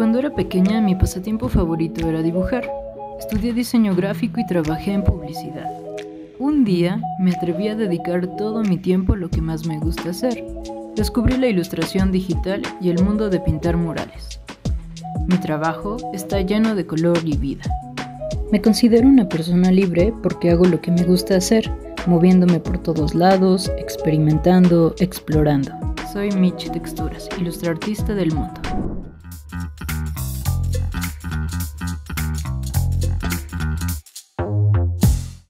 Cuando era pequeña, mi pasatiempo favorito era dibujar. Estudié diseño gráfico y trabajé en publicidad. Un día, me atreví a dedicar todo mi tiempo a lo que más me gusta hacer. Descubrí la ilustración digital y el mundo de pintar murales. Mi trabajo está lleno de color y vida. Me considero una persona libre porque hago lo que me gusta hacer, moviéndome por todos lados, experimentando, explorando. Soy Michi Texturas, ilustrartista del mundo.